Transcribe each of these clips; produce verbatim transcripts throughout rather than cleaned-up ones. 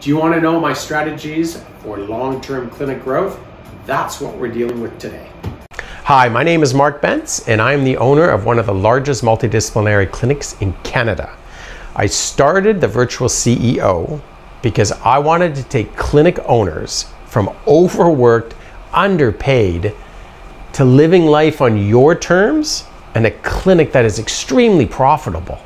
Do you want to know my strategies for long-term clinic growth? That's what we're dealing with today. Hi, my name is Mark Bentz, and I'm the owner of one of the largest multidisciplinary clinics in Canada. I started the Virtual C E O because I wanted to take clinic owners from overworked, underpaid, to living life on your terms and a clinic that is extremely profitable.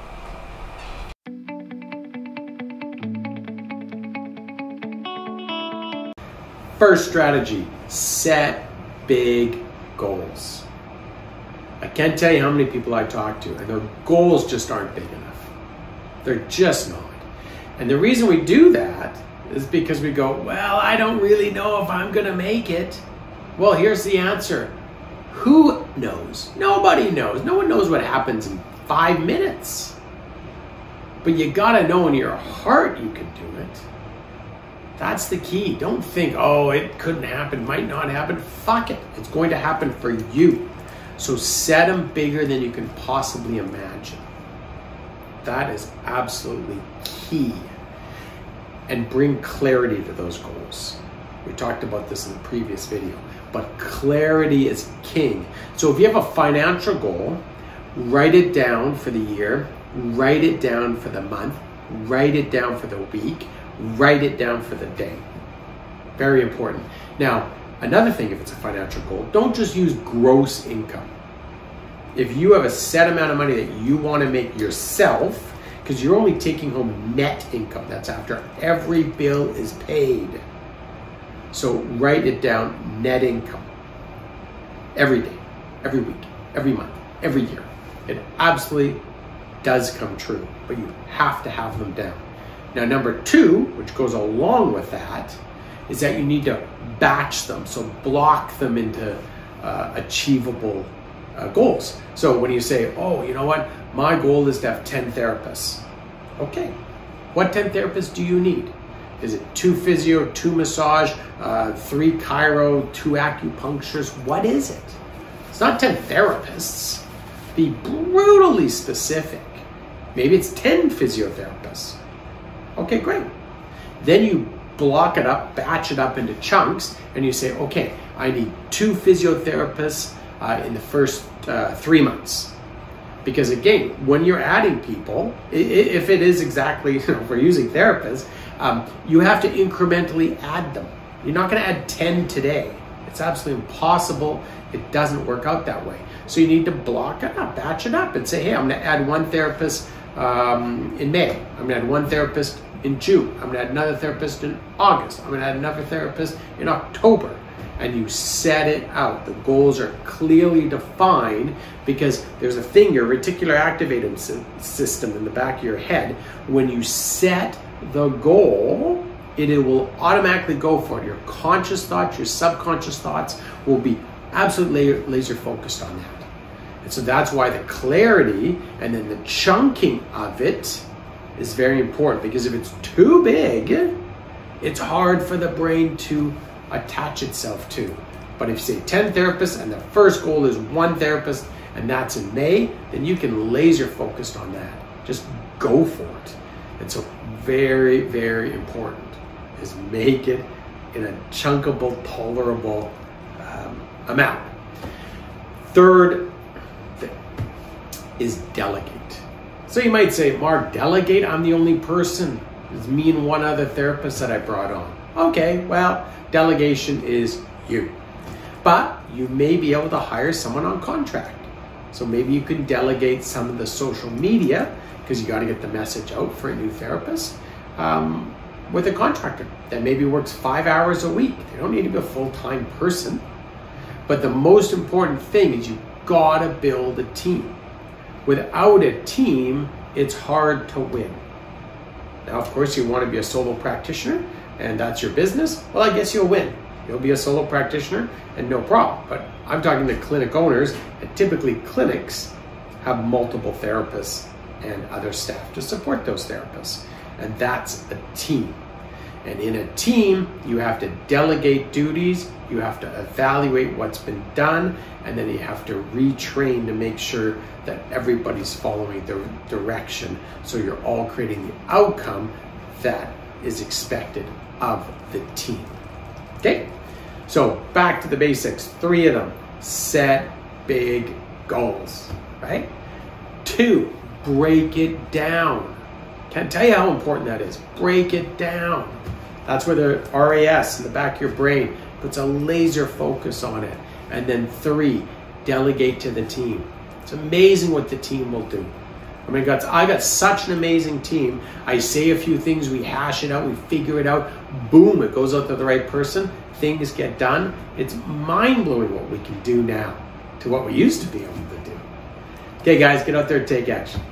First strategy, set big goals. I can't tell you how many people I talk to, and their goals just aren't big enough. They're just not. And the reason we do that is because we go, well, I don't really know if I'm gonna make it. Well, here's the answer. Who knows? Nobody knows. No one knows what happens in five minutes. But you gotta know in your heart you can do it. That's the key. Don't think, oh, it couldn't happen, might not happen. Fuck it. It's going to happen for you. So set them bigger than you can possibly imagine. That is absolutely key. And bring clarity to those goals. We talked about this in the previous video, but clarity is king. So if you have a financial goal, write it down for the year, write it down for the month, write it down for the week, write it down for the day. Very important. Now, another thing, if it's a financial goal, don't just use gross income. If you have a set amount of money that you want to make yourself, because you're only taking home net income. That's after every bill is paid. So write it down, net income. Every day, every week, every month, every year. It absolutely does come true, but you have to have them down. Now, number two, which goes along with that, is that you need to batch them. So block them into uh, achievable uh, goals. So when you say, oh, you know what? My goal is to have ten therapists. Okay, what ten therapists do you need? Is it two physio, two massage, uh, three chiro, two acupuncturists? What is it? It's not ten therapists. Be brutally specific. Maybe it's ten physiotherapists. Okay, great. Then you block it up, batch it up into chunks, and you say, okay, I need two physiotherapists uh, in the first uh, three months. Because again, when you're adding people, if it is exactly, you know, if we're using therapists, um, you have to incrementally add them. You're not gonna add ten today. It's absolutely impossible. It doesn't work out that way. So you need to block it up, batch it up and say, hey, I'm gonna add one therapist um, in May. I'm gonna add one therapist in June. I'm gonna add another therapist in August. I'm gonna add another therapist in October. And you set it out. The goals are clearly defined because there's a thing, your reticular activating system in the back of your head. When you set the goal, it, it will automatically go for it. Your conscious thoughts, your subconscious thoughts will be absolutely laser focused on that. And so that's why the clarity and then the chunking of it is very important, because if it's too big, it's hard for the brain to attach itself to. But if you say ten therapists and the first goal is one therapist and that's in May, then you can laser focused on that. Just go for it. And so very, very important is make it in a chunkable, tolerable um, amount. Third thing is delegate. So you might say, Mark, delegate? I'm the only person. It's me and one other therapist that I brought on. Okay, well, delegation is you. But you may be able to hire someone on contract. So maybe you can delegate some of the social media, because you got to get the message out for a new therapist, um, with a contractor that maybe works five hours a week. They don't need to be a full-time person. But the most important thing is you got to build a team. Without a team, it's hard to win. Now, of course, you want to be a solo practitioner, and that's your business, well, I guess you'll win. You'll be a solo practitioner and no problem. But I'm talking to clinic owners, and typically clinics have multiple therapists and other staff to support those therapists. And that's a team. And in a team, you have to delegate duties, you have to evaluate what's been done, and then you have to retrain to make sure that everybody's following the direction. So you're all creating the outcome that is expected of the team. Okay, so back to the basics, three of them. Set big goals, right? Two, break it down. Can't tell you how important that is. Break it down. That's where the R A S in the back of your brain puts a laser focus on it. And then three, delegate to the team. It's amazing what the team will do. I mean, God, I got such an amazing team. I say a few things, we hash it out, we figure it out. Boom, it goes out to the right person. Things get done. It's mind-blowing what we can do now to what we used to be able to do. Okay, guys, get out there and take action.